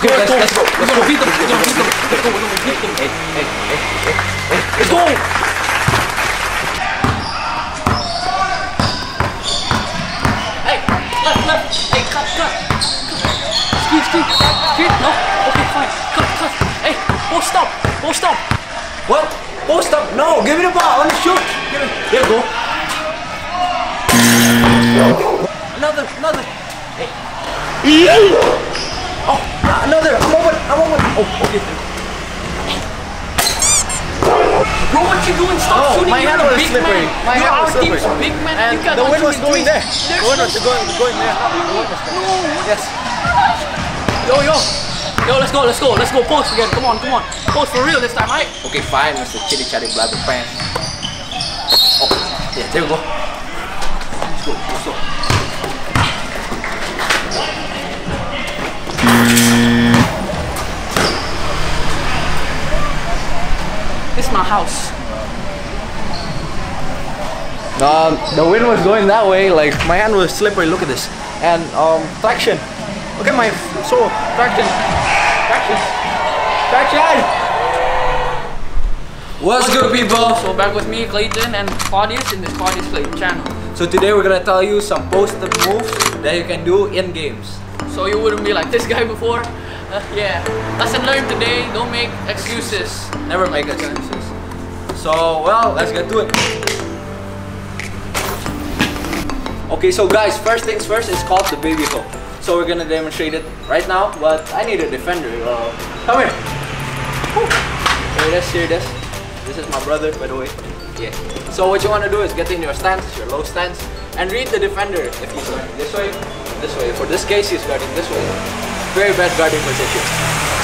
Okay, let's go. We're gonna beat them. Let's go. Hey, left. Hey, cut. Speed. No. Okay, fine. Cut. Hey, ball stop. What? Ball stop. No, give me the ball. I want to shoot. There you go. Another. Hey. Oh, another! I'm on one! Oh, okay. Bro, what you doing? Stop shooting! My hand was slippery. Your team's big man. And the wind was going there. The wind was going there. Yes. Yo, let's go. Post again. Come on. Post for real this time, right? Okay, fine. Mr. Chitty Chatty Blabber Fan. Oh, yeah, there we go. Let's go. This is my house. The wind was going that way, like my hand was slippery. Look at this. And traction. Look at my soul. Traction. What's good, people? So back with me, Clayton, and Claudius in the Claudius Clayton channel. So today we're gonna tell you some post-up moves that you can do in games, so you wouldn't be like this guy before. Yeah, lesson learned today, don't make excuses. Never make excuses. So, well, let's get to it. Okay, so guys, first things first, it's called the baby hook. So we're gonna demonstrate it right now, but I need a defender. Come here. Here it is. This is my brother, by the way. Yeah. So what you wanna do is get in your stance, your low stance, and read the defender if he's going this way. For this case, he's guarding this way. Very bad guarding position.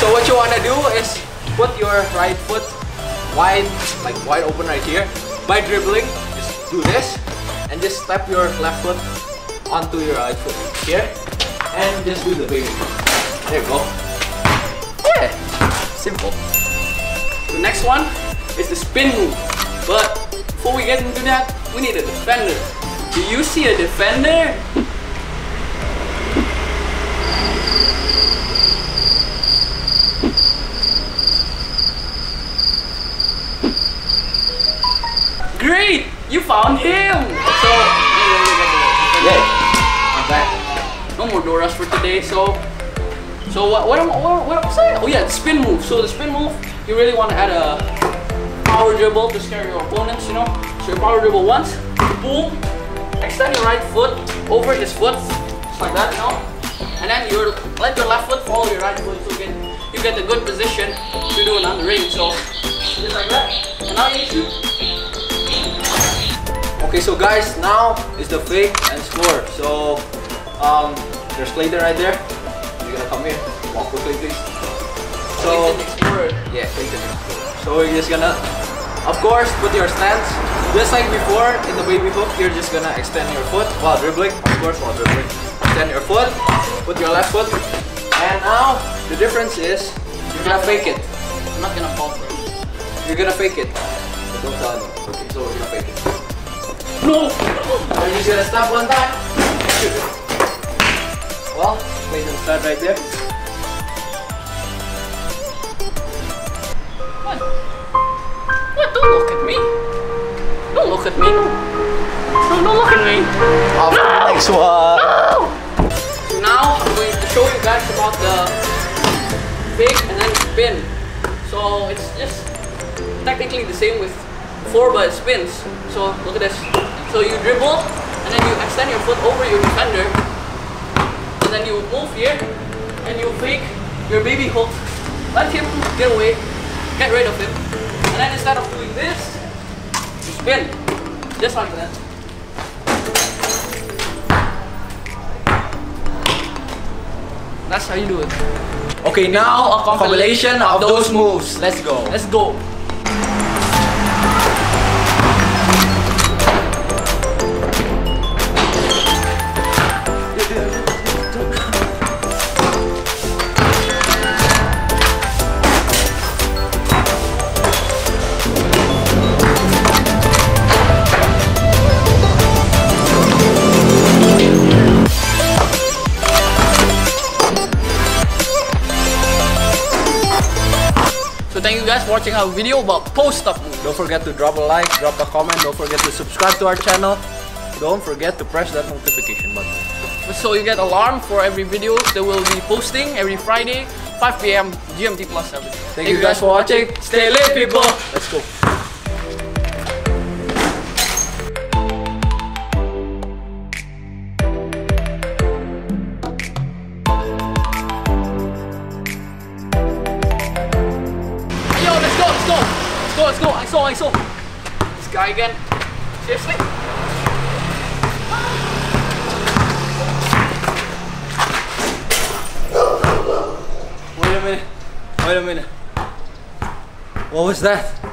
So what you want to do is put your right foot wide open right here. By dribbling, just do this and just step your left foot onto your right foot here and just do the baby. There you go. Yeah, simple. The next one is the spin move. But before we get into that, we need a defender. Do you see a defender? Great! You found him! So, yeah, I'm back. No more Doras for today. So what am I saying? Oh yeah, the spin move. So the spin move, you really want to add a power dribble to scare your opponents, you know? So you power dribble once, boom, extend your right foot over his foot, just like that, you know? And then you let your left foot follow your right foot, so you get a good position to do it on the ring. So just like that. And now you need to. Okay, so guys, now is the fake and score. So there's Clayton right there. You're gonna come here. Walk quickly, please. So yeah, Clayton. So you're just gonna, of course, put your stance just like before in the baby hook. You're just gonna extend your foot while dribbling. Extend your foot. Put your left foot, and now the difference is you're gonna fake it. I'm not gonna fall for it. You're gonna fake it. But don't tell me. Okay, so we're gonna fake it. No! I'm just gonna stop one time. Well, wait and start right there. What? What? Don't look at me. Don't look at me. No, don't look at me. Oh, no! Next one. No! Now I'm going to show you guys about the fake and then spin. So it's just technically the same with before, but it spins. So look at this. So you dribble and then you extend your foot over your defender, and then you move here and you fake your baby hook. Let him get away, get rid of him, and then instead of doing this, you spin just like that. That's how you do it. Okay, now a compilation of those moves. Let's go. thank you guys for watching our video about post stuff. Don't forget to drop a like, drop a comment, don't forget to subscribe to our channel. Don't forget to press that notification button so you get alarm for every video that we'll be posting every Friday, 5 PM GMT plus 7. Thank you guys for watching. Stay late, people. Let's go. Let's go, I saw. This guy again. Seriously? Wait a minute. What was that?